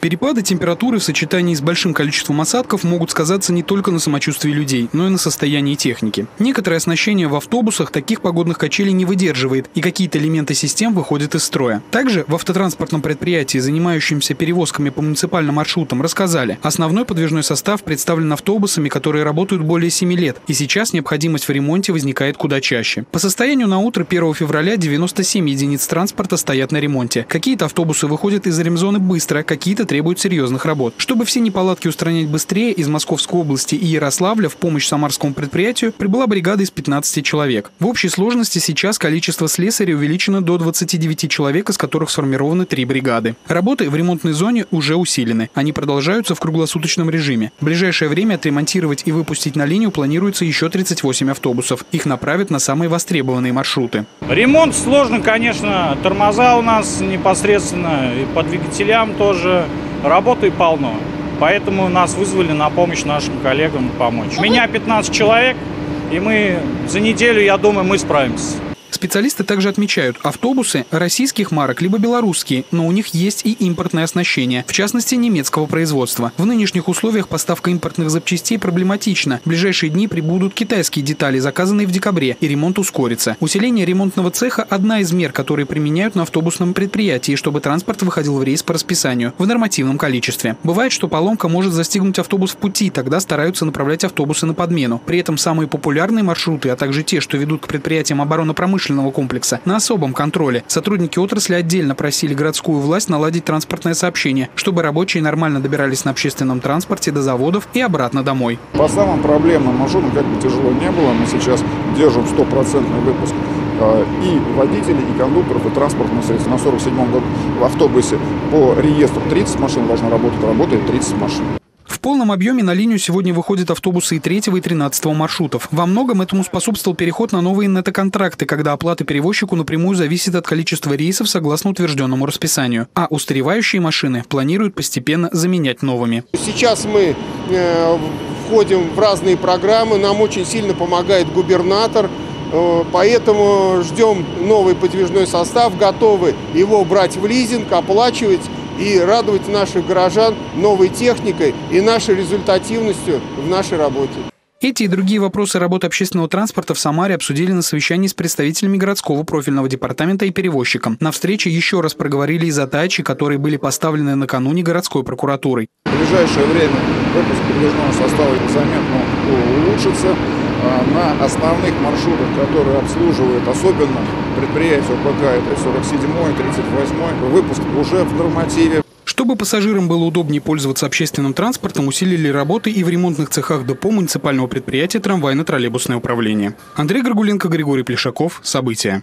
Перепады температуры в сочетании с большим количеством осадков могут сказаться не только на самочувствии людей, но и на состоянии техники. Некоторое оснащение в автобусах таких погодных качелей не выдерживает, и какие-то элементы систем выходят из строя. Также в автотранспортном предприятии, занимающемся перевозками по муниципальным маршрутам, рассказали, основной подвижной состав представлен автобусами, которые работают более 7 лет, и сейчас необходимость в ремонте возникает куда чаще. По состоянию на утро 1 февраля 97 единиц транспорта стоят на ремонте. Какие-то автобусы выходят из ремзоны быстро, какие-то требуют серьезных работ. Чтобы все неполадки устранять быстрее, из Московской области и Ярославля в помощь самарскому предприятию прибыла бригада из 15 человек. В общей сложности сейчас количество слесарей увеличено до 29 человек, из которых сформированы 3 бригады. Работы в ремонтной зоне уже усилены. Они продолжаются в круглосуточном режиме. В ближайшее время отремонтировать и выпустить на линию планируется еще 38 автобусов. Их направят на самые востребованные маршруты. Ремонт сложный, конечно. Тормоза у нас непосредственно и по двигателям тоже. Работы полно, поэтому нас вызвали на помощь нашим коллегам помочь. У меня 15 человек, и мы за неделю, я думаю, мы справимся. Специалисты также отмечают, автобусы российских марок либо белорусские, но у них есть и импортное оснащение, в частности немецкого производства. В нынешних условиях поставка импортных запчастей проблематична. В ближайшие дни прибудут китайские детали, заказанные в декабре, и ремонт ускорится. Усиление ремонтного цеха – одна из мер, которые применяют на автобусном предприятии, чтобы транспорт выходил в рейс по расписанию, в нормативном количестве. Бывает, что поломка может застигнуть автобус в пути, тогда стараются направлять автобусы на подмену. При этом самые популярные маршруты, а также те, что ведут к предприятиям оборонно-промышленного комплекса, на особом контроле. Сотрудники отрасли отдельно просили городскую власть наладить транспортное сообщение, чтобы рабочие нормально добирались на общественном транспорте до заводов и обратно домой. По самым проблемным маршрутам, как бы тяжело не было, мы сейчас держим 100% выпуск и водителей, и кондукторов, и транспортных средств. На 47-м году в автобусе по реестру 30 машин должно работать, работает 30 машин. В полном объеме на линию сегодня выходят автобусы и 3 и 13 маршрутов. Во многом этому способствовал переход на новые нетоконтракты, когда оплата перевозчику напрямую зависит от количества рейсов согласно утвержденному расписанию. А устаревающие машины планируют постепенно заменять новыми. Сейчас мы входим в разные программы, нам очень сильно помогает губернатор, поэтому ждем новый подвижной состав, готовы его брать в лизинг, оплачивать и радовать наших горожан новой техникой и нашей результативностью в нашей работе. Эти и другие вопросы работы общественного транспорта в Самаре обсудили на совещании с представителями городского профильного департамента и перевозчиком. На встрече еще раз проговорили и задачи, которые были поставлены накануне городской прокуратурой. В ближайшее время выпуск подвижного состава заметно улучшится. На основных маршрутах, которые обслуживают особенно предприятия ОПК, это 47-й, 38-й, выпуск уже в нормативе. Чтобы пассажирам было удобнее пользоваться общественным транспортом, усилили работы и в ремонтных цехах депо муниципального предприятия трамвайно-троллейбусное управление. Андрей Горгуленко, Григорий Плешаков. События.